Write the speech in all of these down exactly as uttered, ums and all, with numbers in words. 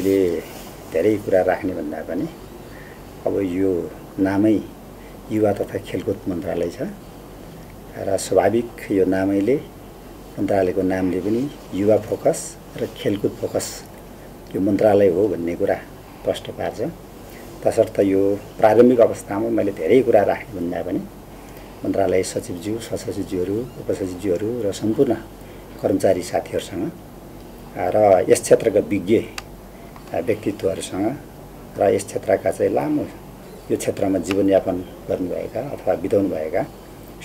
मैले धेरै कुरा राख्ने भन्दा पनि अब यो नामै युवा तथा खेलकुद मन्त्रालय छ र स्वाभाविक यो नामैले मन्त्रालयको नामले पनि युवा फोकस र खेलकुद फोकस यो मन्त्रालय हो भन्ने कुरा स्पष्ट पार्छ। तसर्थ यो प्रारम्भिक अवस्थामा मैले धेरै कुरा राख्ने भन्दा पनि मन्त्रालय सचिवज्यू सहसचिवज्यूहरू उपसचिवज्यूहरू र सम्पूर्ण कर्मचारी साथीहरूसँग र यस क्षेत्रका विज्ञ व्यक्तित्वहरूसँग र यस क्षेत्रका चाहिँ लामो यो क्षेत्रमा जीवनयापन गर्नुभएका अथवा बिताउनुभएका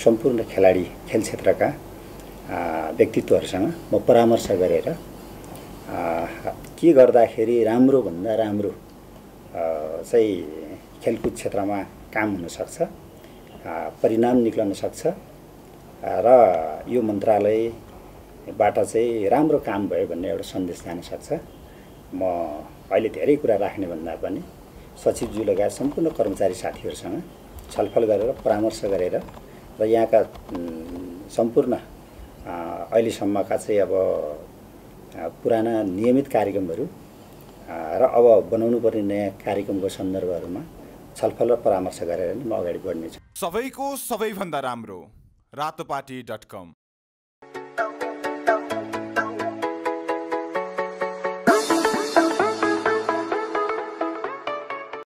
सम्पूर्ण खेलाडी खेल क्षेत्रका व्यक्तित्वहरूसँग म परामर्श गरेर के गर्दाखेरि राम्रो भन्दा राम्रो चाहिँ खेलकुद क्षेत्रमा काम हुन सक्छ, परिणाम निक्लन सक्छ र यो मन्त्रालयबाट चाहिँ राम्रो काम भयो भन्ने एउटा सन्देश जान सक्छ। म अहिले धेरै कुरा राख्ने भन्दा पनि सचिवज्यू लगायत सम्पूर्ण कर्मचारी साथीहरूसँग छलफल गरेर परामर्श गरेर र यहाँका सम्पूर्ण अहिलेसम्मका चाहिँ अब पुराना नियमित कार्यक्रमहरू र अब बनाउनुपर्ने नयाँ कार्यक्रमको सन्दर्भहरूमा छलफल र परामर्श गरेर म अगाडि बढ्नेछु। सबैको सबैभन्दा राम्रो रातोपाटी डट कम।